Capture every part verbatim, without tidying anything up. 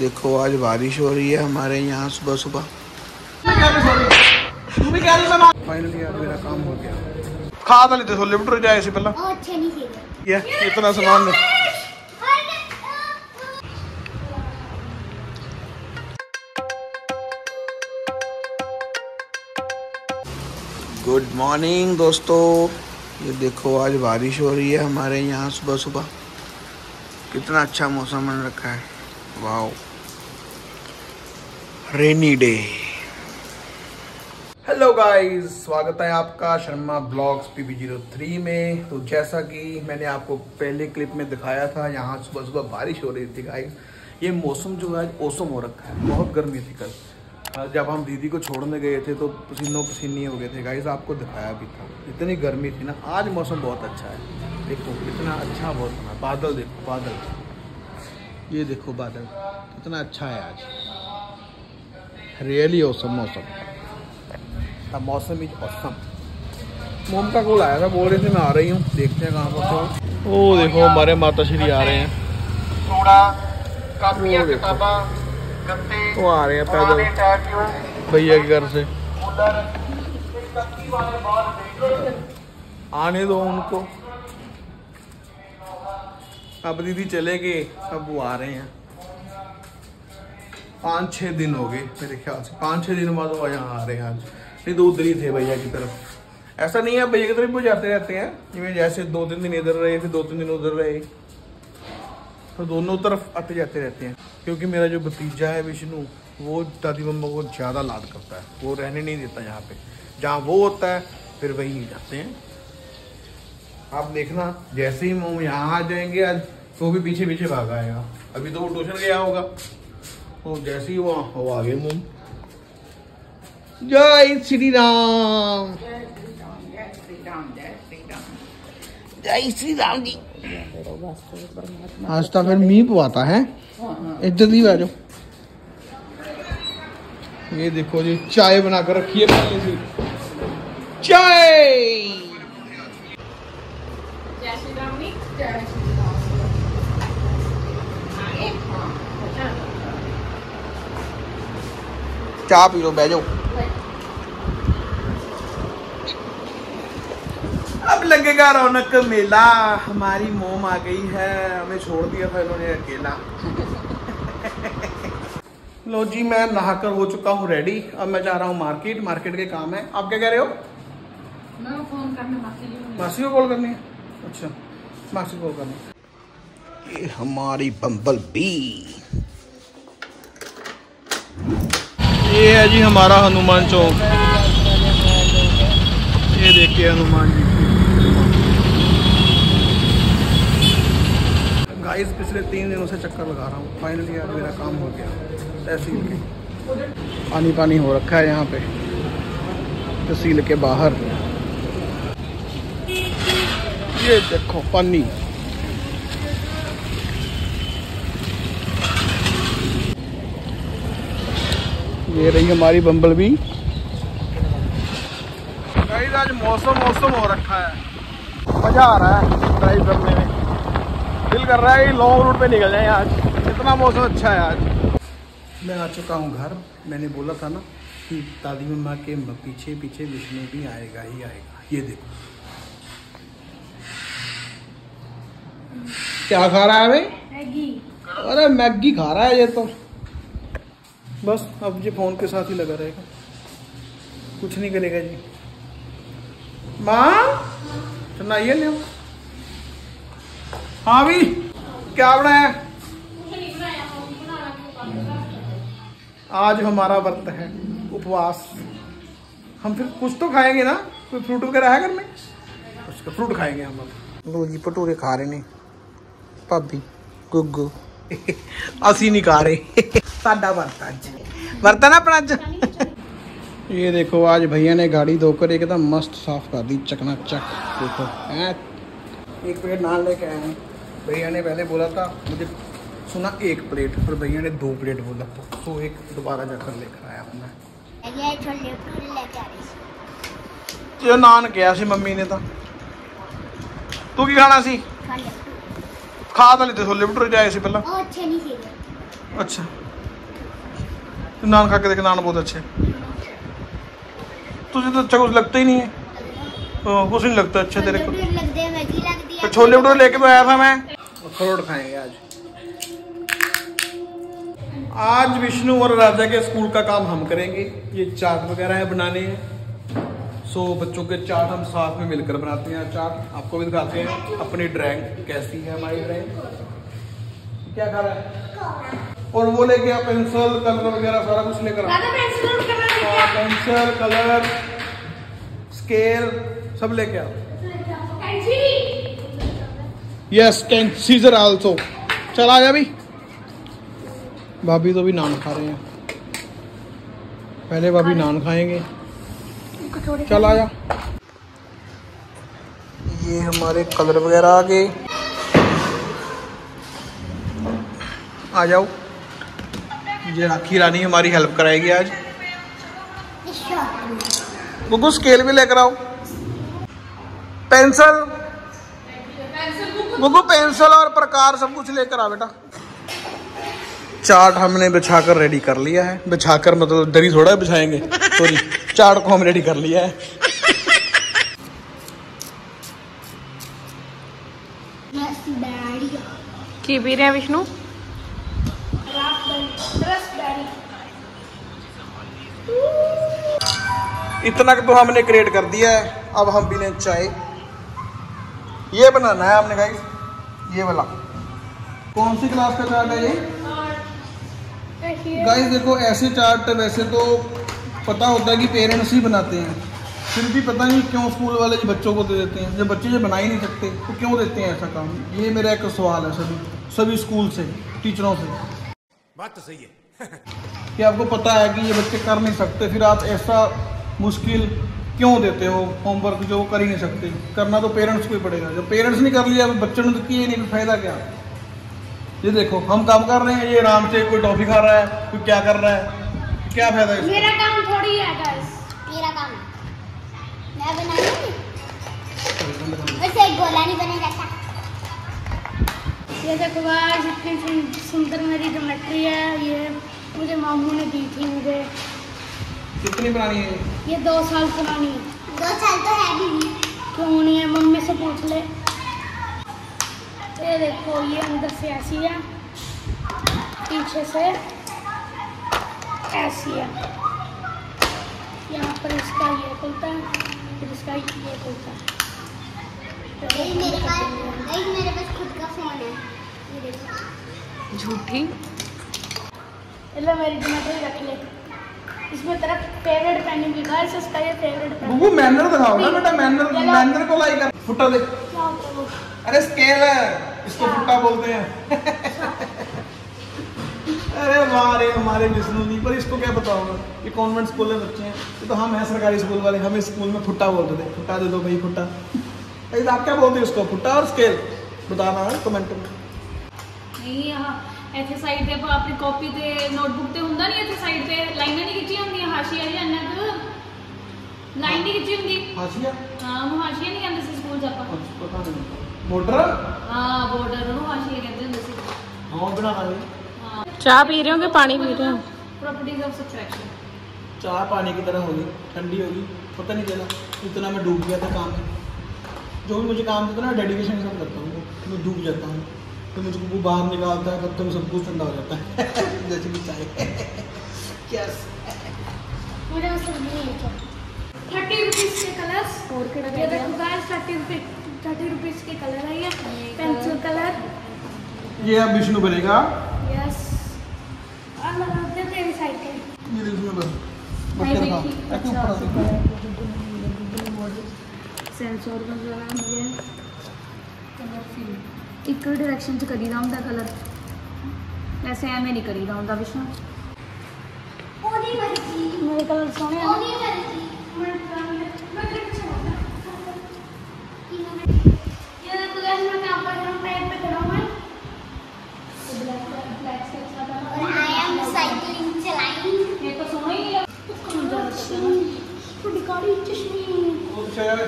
देखो आज बारिश हो रही है हमारे यहाँ सुबह सुबह। फाइनली यार मेरा काम हो गया। खा तो लेते छोले भटूरे जाए से पहले। अच्छा नहीं थे। ये इतना सामान है। गुड मॉर्निंग दोस्तों, ये देखो आज बारिश हो रही है हमारे यहाँ सुबह सुबह। कितना अच्छा मौसम बन रखा है, wow. Rainy day. Hello guys, स्वागत है आपका Sharma blogs P B zero three में। तो जैसा कि मैंने आपको पहले क्लिप में दिखाया था, यहाँ सुबह सुबह बारिश हो रही थी गाइज। ये मौसम जो है औसम हो रखा है। बहुत गर्मी थी कल, जब हम दीदी को छोड़ने गए थे तो पसीनों पसीने हो गए थे गाइज, आपको दिखाया भी था। इतनी गर्मी थी ना। आज मौसम बहुत अच्छा है, देखो इतना अच्छा मौसम। बादल देखो, बादल, ये देखो बादल कितना अच्छा है आज। रियली औसम मौसम, मौसम इज औसम। मोम का कॉल आया था, बोल रहे थे मैं आ रही हूँ, देखते हैं कहाँ पर। ओ देखो हमारे माता श्री आ रहे हैं। थोड़ा कापियाँ किताबां गत्ते वो आ रहे हैं पैदल भैया के घर से। आने दो उनको। अब दीदी चले गए, अब वो आ रहे हैं। पाँच छः दिन हो गए मेरे ख्याल से, पाँच छः दिन बाद वो यहाँ आ रहे हैं आज। नहीं तो उधर ही थे भैया की तरफ। ऐसा नहीं है, भैया की तरफ भी जाते रहते हैं। जिमें जैसे दो तीन दिन इधर रहे, फिर दो तीन दिन उधर रहे, तो दोनों तरफ आते जाते रहते हैं। क्योंकि मेरा जो भतीजा है विष्णु, वो दादी मम्मा को ज़्यादा लाड करता है, वो रहने नहीं देता यहाँ पे। जहाँ वो होता है फिर वहीं जाते हैं। आप देखना जैसे ही मोम यहाँ आ जाएंगे आज, तो भी पीछे पीछे भाग आएगा। अभी तो वो ट्यूशन गया होगा, तो जैसे ही वो वो आ गए मोम। जय श्री राम, जय श्री राम जी। आज तो फिर मींह पवाता है। इधर ही आ जाओ। ये देखो जी चाय बनाकर रखी है पहले से। चाय चाय पी लो, बैठ जाओ। अब लगेगा रौनक मेला। हमारी मोम आ गई है, हमें छोड़ दिया था इन्होंने अकेला। लो जी मैं नहाकर हो चुका हूँ रेडी। अब मैं जा रहा हूँ मार्केट, मार्केट के काम है। आप क्या कह रहे हो? मैं फोन करने मासी को। मासी को कॉल करनी है? अच्छा मासी को करना। ये हमारी बम्बल बी। ये है जी हमारा हनुमान चौक। ये देखिए हनुमान जी। गाइस पिछले तीन दिनों से चक्कर लगा रहा हूँ, फाइनली यार मेरा काम हो गया। तहसील के पानी पानी हो रखा है यहाँ पे, तहसील के बाहर। ये देखो पानी। ये रही हमारी बम्बल बी। गाइस आज मौसम मौसम हो रखा है। मजा आ रहा है ड्राइव करने में। दिल कर रहा है कि लॉन्ग रूट पे निकल जाए आज, इतना मौसम अच्छा है आज। मैं आ चुका हूँ घर। मैंने बोला था ना कि दादी मम्मा के पीछे पीछे विष्णु भी आएगा ही आएगा। ये देखो क्या खा रहा है भाई? मैगी। अरे मैगी खा रहा है ये तो। बस अब ये फोन के साथ ही लगा रहेगा, कुछ नहीं करेगा जी। माँ चलना ये ले। हाँ भी क्या बनाया? आज हमारा व्रत है, उपवास। हम फिर कुछ तो खाएंगे ना, कोई फ्रूट वगैरह है घर में? उसका फ्रूट खाएंगे हम अब। लो जी भटूरे खा रहे ने भाभी गुगू। असी नहीं खा रहे। साडा व्रत आज, व्रत ना अपना आज। ये देखो आज भैया ने गाड़ी धोकर एकदम मस्त साफ कर दी, चकनाचक। देखो एक प्लेट नान लेके आए हैं। भैया ने पहले बोला था मुझे, सुना एक प्लेट, पर भैया ने दो प्लेट बोला था, तो एक दोबारा जाकर लेकर आया अपना। ये नान क्या सी मम्मी ने, तो तू की खाना सी? खा तो लेते छोले भटूरे जाए से पहले। अच्छा तो नान खा के देखे, नान बहुत अच्छे। तुझे तो अच्छा कुछ लगता ही नहीं है, तो कुछ नहीं लगता अच्छा तेरे को। छोले भटूरे लेके तो आया था मैं, खरोड़ खाएंगे आज। आज विष्णु और राजा के स्कूल का काम हम करेंगे। ये चाट वगैरह है बनाने हैं, सो so, बच्चों के चाट हम साथ में मिलकर बनाते हैं। चाट आपको भी दिखाते हैं अपनी ड्राइंग कैसी है, हमारी ड्राइंग क्या खा रहा है। और वो लेके आप पेंसिल कलर वगैरह सारा कुछ लेकर आओ, पेंसिल कलर स्केल सब लेके आओ। Yes can scissor also. चल आजा भाई। भाभी तो भी नान खा रहे हैं, पहले भाभी नान खाएंगे। चल आया। ये हमारे कलर वगैरह आ गए, आ जाओ। ये राखी रानी हमारी हेल्प कराएगी आज। गुगू स्केल भी लेकर आओ, पेंसिल गुगू पेंसिल और प्रकार सब कुछ लेकर आओ बेटा। चार्ट हमने बिछाकर रेडी कर लिया है। बिछाकर मतलब दरी थोड़ा बिछाएंगे, सॉरी चार्ट को हम रेडी कर लिया है। की पी रहे हैं विष्णु? इतना तो हमने क्रिएट कर दिया है। अब हम पीने चाय। ये बनाना है हमने गाइस, ये वाला। कौन सी क्लास का चार्ट है ये गाइस? देखो ऐसे चार्ट वैसे तो पता होता है कि पेरेंट्स ही बनाते हैं, फिर भी पता नहीं क्यों स्कूल वाले बच्चों को दे देते हैं। जब बच्चे जो बना ही नहीं सकते तो क्यों देते हैं ऐसा काम? ये मेरा एक सवाल है सभी सभी स्कूल से, टीचरों से। बात तो सही है कि आपको पता है कि ये बच्चे कर नहीं सकते, फिर आप ऐसा मुश्किल क्यों देते हो होमवर्क जो कर ही नहीं सकते? करना तो पेरेंट्स को ही पड़ेगा। जब पेरेंट्स नहीं कर लिया बच्चों ने तो किए नहीं, फायदा क्या? ये देखो हम काम कर रहे हैं, ये आराम से कोई टॉफी खा रहा है, कोई क्या कर रहा है, क्या फायदा? मेरा काम थोड़ी है गाइस, मेरा काम मैं बना रही। वैसे एक गोला नहीं बनेगा था। ये देखो गाइस कितनी सुंदर मेरी ज्योमेट्री है। ये मुझे मामू ने दी थी। मुझे कितनी पुरानी है ये? दो साल पुरानी। दो साल तो है भी नहीं। क्यों नहीं है? मम्मी से पूछ ले। ये देखो ये अंदर से ऐसी है, पीछे से ऐसी है, यहाँ पर इसका ये खुलता है, फिर इसका ये खुलता है। तो मेरे पास मेरे पास खुद का फोन है। ये देखो झूठी मेरी जमेट्री रख ले। इसमें तेरा फेवरेट पेन लिखा है, इसका ये फेवरेट पेन। वो मैनर दिखाओ ना बेटा, मैनर मैनर को लाइक कर। फुटा देख। क्या होता है? अरे स्केल है, इसको फुट्टा बोलते हैं। अरे हमारे हमारे विष्णु नहीं, पर इसको क्या बताओ, ये कॉन्वेंट स्कूल में बच्चे हैं। ये तो हम हैं सरकारी स्कूल वाले, हमें स्कूल में फुट्टा बोलते थे। फुट्टा दे दो भाई, फुट्टा। अरे आप क्या बोलते हो इसको? फुट्टा और स्केल बताना है कमेंट में। नहीं हां ऐसे साइड पे अपनी कॉपी ते नोटबुक ते हुंदा नहीं, ऐसे साइड पे लाइनां नहीं खिची हुंदी हाशिया दी अन्ना तो लाइन नहीं खिची हुंदी हाशिया। हां वो हाशिया नहीं कहंदे स्कूल जाता पता नहीं। बॉर्डर हाँ, बॉर्डर हाशिया कहते हैं। हाँ बना हाँ। चाय पी रहे हो कि पानी पी रहे हो? Properties of subtraction. चाय पानी की तरह होगी, ठंडी होगी, पता नहीं चला। इतना मैं डूब गया था काम में, जो भी मुझे काम देता ना डेडिकेशन से करता हूँ, मैं डूब जाता हूँ। तो मुझे वो बाहर निकालता है तब तक सब कुछ ठंडा हो जाता है। जैसे कि चाय थर्टी रुपीज के कलर है ये, पेंसिल कलर। ये अब विष्णु बनेगा। यस और लगाते हैं तेरी साइड पे। ये विष्णु बन बच्चे का एक ऊपर से सेंसर का बना है ये कलर फील। एक डायरेक्शन से करी रहा हूं दा कलर, वैसे मैं नहीं करी रहा हूं दा विष्णु। ओनी मर्जी मेरे कलर सोने। ओनी मर्जी मैं मैं छोटा हो जाएगा।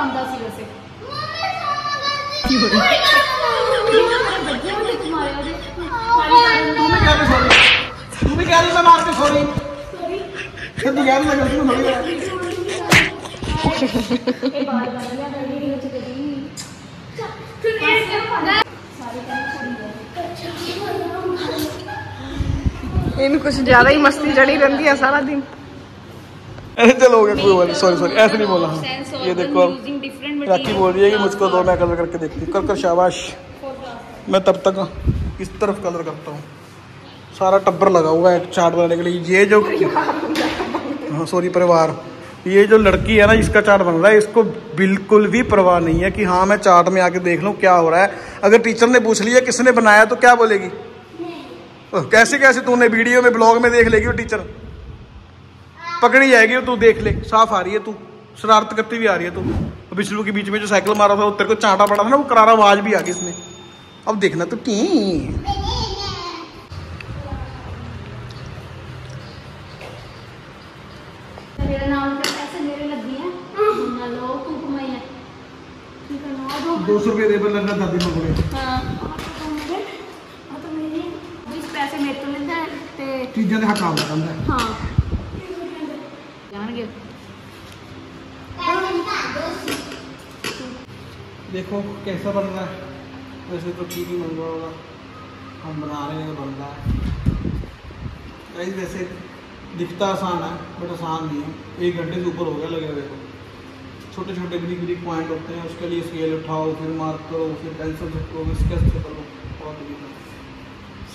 आंदा सी वैसे तू भी कह रही सॉरी तू भी कह रही मैं मार के सॉरी सॉरी यार मैं गलती हो गई एक बार बन गया था ये हो चुकी थी फिर ऐसे सारे काम छोड़ दिया इन कुछ ज्यादा ही मस्ती चढ़ी रहती है सारा दिन चलो कोई सॉरी सॉरी ऐसे नहीं बोला। ये देखो राखी बोल रही है कि मुझको दो मैं कलर करके देखती हूँ कर कर शाबाश। मैं तब तक इस तरफ कलर करता हूँ। सारा टब्बर लगा हुआ है चार्ट बनाने के लिए। ये जो हाँ सॉरी परिवार ये जो लड़की है ना इसका चार्ट बन रहा है। इसको बिल्कुल भी परवाह नहीं है कि हाँ मैं चार्ट में आके देख लूँ क्या हो रहा है। अगर टीचर ने पूछ लिया किसने बनाया तो क्या बोलेगी कैसे कैसे तूने वीडियो में ब्लॉग में देख लेगी वो टीचर पकड़ी जाएगी और तू देख ले साफ आ रही है तू शरारत करती भी आ रही है तू। विष्णु के बीच में जो साइकिल मारा था वो तेरे को चांटा पड़ा था ना वो करारा आवाज भी आ गई इसमें। अब देखना तो टी मेरा नाम पे पैसे मेरे लग गए हैं ना लो तू घुमाई है ठीक है ना दो सौ रुपए दे पर लगा दादी को बोले हां तो मेरे और तो मेरे बीस पैसे मेरे तो लेंदा है ते चीजें दे हटाओ करदा है हां देखो कैसा बन रहा है। वैसे तो ठीक ही बन रहा होगा हम बना रहे हैं बन रहा है। वैसे दिखता आसान है बट आसान नहीं है। एक घंटे से ऊपर हो गया लगेगा। देखो छोटे छोटे बिलिक बिलिक पॉइंट होते हैं उसके लिए स्केल उठाओ फिर मार्क करो फिर पेंसिल से करो स्केच से करो बहुत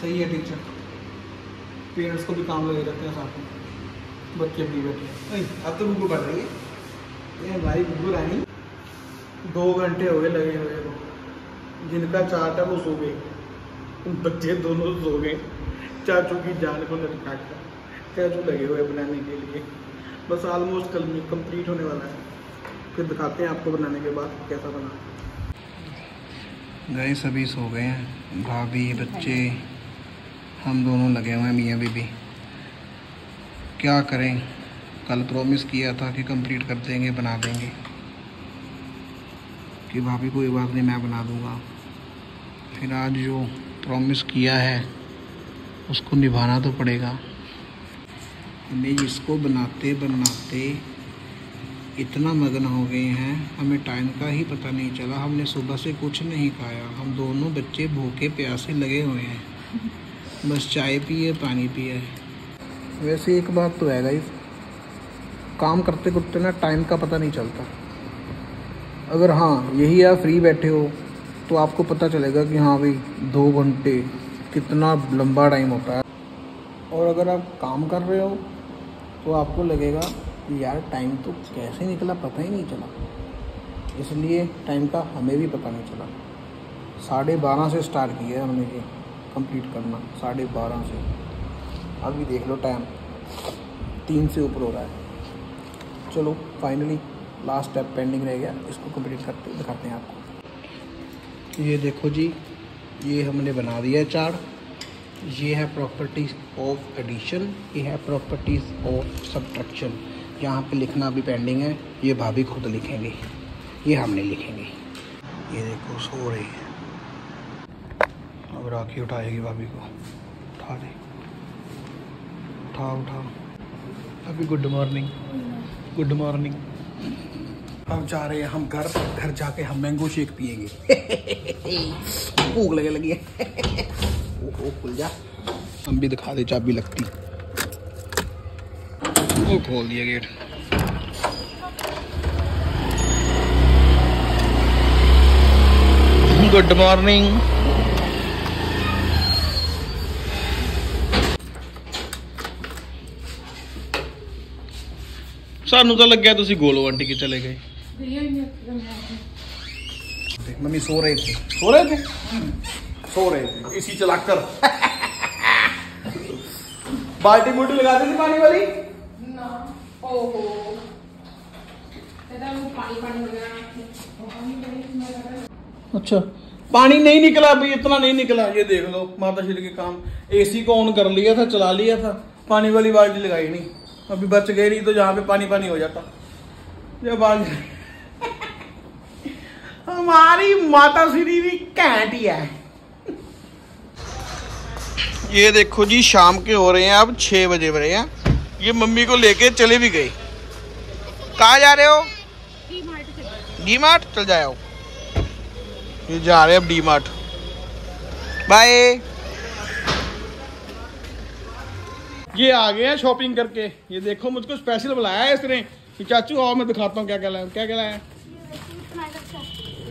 सही है। टीचर पेरेंट्स को भी काम लगे रहते हैं साथ में बच्चे भी बैठे। अब तो बुकू पड़ रही है ये हमारी बुकू रानी। दो घंटे हो गए लगे हुए को जिनका चार्ट है वो सो गए बच्चे दोनों सो गए। चाचू की जान को लटका कर चाचू लगे हुए बनाने के लिए। बस आलमोस्ट कल में कम्प्लीट होने वाला है फिर दिखाते हैं आपको बनाने के बाद कैसा बना। गए सभी सो गए हैं भाभी बच्चे हम दोनों लगे हुए हैं मियाँ बीबी। क्या करें कल प्रॉमिस किया था कि कंप्लीट कर देंगे बना देंगे कि भाभी कोई बात नहीं मैं बना दूंगा। फिर आज जो प्रॉमिस किया है उसको निभाना तो पड़ेगा। हमें इसको बनाते बनाते इतना मगन हो गए हैं हमें टाइम का ही पता नहीं चला। हमने सुबह से कुछ नहीं खाया। हम दोनों बच्चे भूखे प्यासे लगे हुए हैं। बस चाय पिए पानी पिए। वैसे एक बात तो है गाइस काम करते करते ना टाइम का पता नहीं चलता। अगर हाँ यही आप फ्री बैठे हो तो आपको पता चलेगा कि हाँ भाई दो घंटे कितना लंबा टाइम होता है। और अगर आप काम कर रहे हो तो आपको लगेगा कि यार टाइम तो कैसे निकला पता ही नहीं चला। इसलिए टाइम का हमें भी पता नहीं चला। साढ़े बारह से स्टार्ट किया है हमने ये कंप्लीट करना साढ़े बारह से। अभी देख लो टाइम तीन से ऊपर हो रहा है। चलो फाइनली लास्ट स्टेप पेंडिंग रह गया इसको कंप्लीट करते दिखाते हैं आपको। ये देखो जी ये हमने बना दिया है चार्ट। ये है प्रॉपर्टीज़ ऑफ एडिशन ये है प्रॉपर्टीज़ ऑफ सब्ट्रैक्शन। यहाँ पे लिखना अभी पेंडिंग है। ये भाभी खुद लिखेंगे ये हमने लिखेंगे। ये देखो सो रही है अब राखी उठाएगी भाभी को उठा दे उठाओ उठाओ अभी गुड मॉर्निंग गुड मॉर्निंग। हम जा रहे हैं हम घर घर जाके हम मैंगो शेक पियेंगे। भूख लगे लगी है ओ, ओ, खुल जा। हम भी दिखा दे चाबी लगती वो खोल दिया गेट। Good morning. सानू तो लग गया तुसी गोलो आंटी के चले गए। मम्मी सो रहे थे सो रहे थे सो रहे थे इसी चला कर बाल्टी मोटी लगा दी थी पानी वाली ना ओहो तेरा वो पानी पानी वगैरह। अच्छा पानी नहीं निकला अभी इतना नहीं निकला। ये देख लो माता श्री के काम एसी को ऑन कर लिया था चला लिया था पानी वाली बाल्टी लगाई नहीं। अभी बच गई नहीं तो यहाँ पे पानी पानी हो जाता जब आज हमारी माता श्री भी कैंट ही है। ये देखो जी शाम के हो रहे हैं अब छह बजे बजे हैं। ये मम्मी को लेके चले भी गए। कहाँ जा रहे हो? डी मार्ट चल जाओ। ये जा रहे हैं अब डी मार्ट। बाय। ये आ गए हैं शॉपिंग करके। ये देखो मुझको स्पेशल बुलाया है इसने कि चाचू आओ मैं दिखाता हूँ क्या क्या लाया क्या क्या लाया।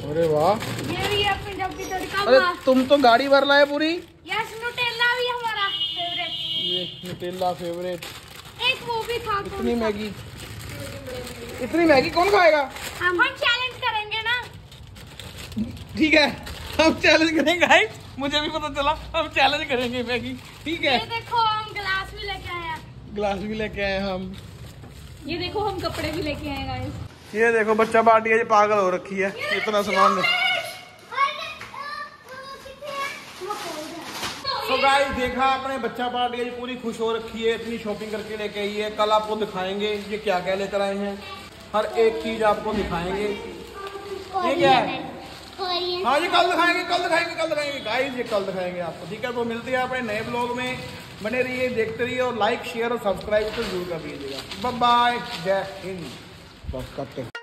अरे वाह, ये भी है पंजाबी थोड़ी कम। अरे तुम तो गाड़ी भर लाए पूरी। यस, न्यूटेला भी हमारा फेवरेट। ये न्यूटेला फेवरेट। एक वो भी खा। इतनी मैगी, इतनी मैगी कौन खाएगा? हम हम चैलेंज करेंगे ना। ठीक है, हम चैलेंज करेंगे गाइस। मुझे भी पता चला, हम चैलेंज करेंगे मैगी। ठीक है, ये देखो हम ग्लास भी लेके आए हैं। ग्लास भी लेके आए हम। ये देखो हम कपड़े भी लेके आए गाइस। ये देखो बच्चा पार्टी है, ये पागल हो रखी है, इतना सामान। तो गाइस देखा आपने, बच्चा पार्टी है, ये पूरी खुश हो रखी है, इतनी शॉपिंग करके लेके आई है। कल आपको दिखाएंगे ये क्या क्या लेकर आए हैं, हर एक चीज आपको दिखाएंगे। ये क्या है? हाँ ये कल दिखाएंगे, कल दिखाएंगे, कल दिखाएंगे गाइस, ये कल दिखाएंगे आपको। ठीक है, तो मिलते हैं अपने नए ब्लॉग में, बने रहिए, देखते रहिए और लाइक शेयर और सब्सक्राइब तो जरूर कर दीजिएगा। बाय बाय, जय हिंद।